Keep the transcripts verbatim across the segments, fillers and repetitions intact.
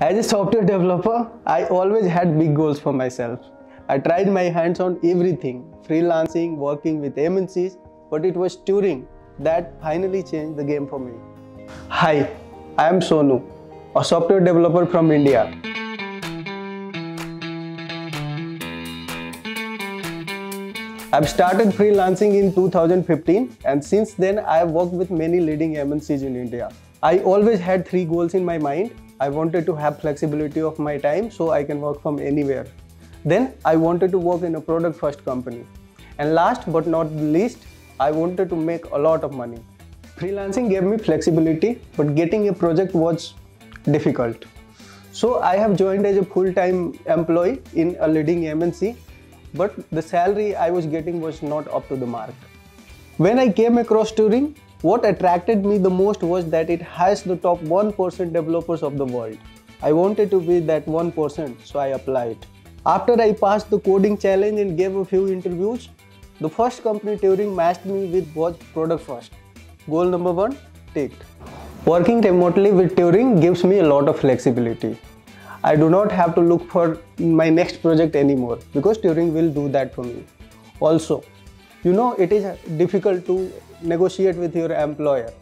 As a software developer, I always had big goals for myself. I tried my hands on everything, freelancing, working with M N Cs, but it was Turing that finally changed the game for me. Hi, I am Sonu, a software developer from India. I've started freelancing in two thousand fifteen, and since then I've worked with many leading M N Cs in India. I always had three goals in my mind. I wanted to have flexibility of my time so I can work from anywhere. Then I wanted to work in a product-first company. And last but not least, I wanted to make a lot of money. Freelancing gave me flexibility, but getting a project was difficult. So I have joined as a full-time employee in a leading M N C, but the salary I was getting was not up to the mark. When I came across Turing, what attracted me the most was that it has the top one percent developers of the world. I wanted to be that one percent, so I applied. After I passed the coding challenge and gave a few interviews, the first company Turing matched me with was Product First. Goal number one, ticked. Working remotely with Turing gives me a lot of flexibility. I do not have to look for my next project anymore because Turing will do that for me. Also, you know, it is difficult to negotiate with your employer.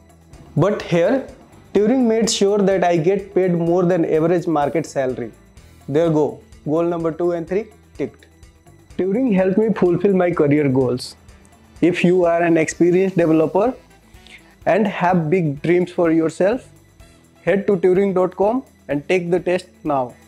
But here, Turing made sure that I get paid more than average market salary. There go. Goal number two and three, ticked. Turing helped me fulfill my career goals. If you are an experienced developer and have big dreams for yourself, head to Turing dot com and take the test now.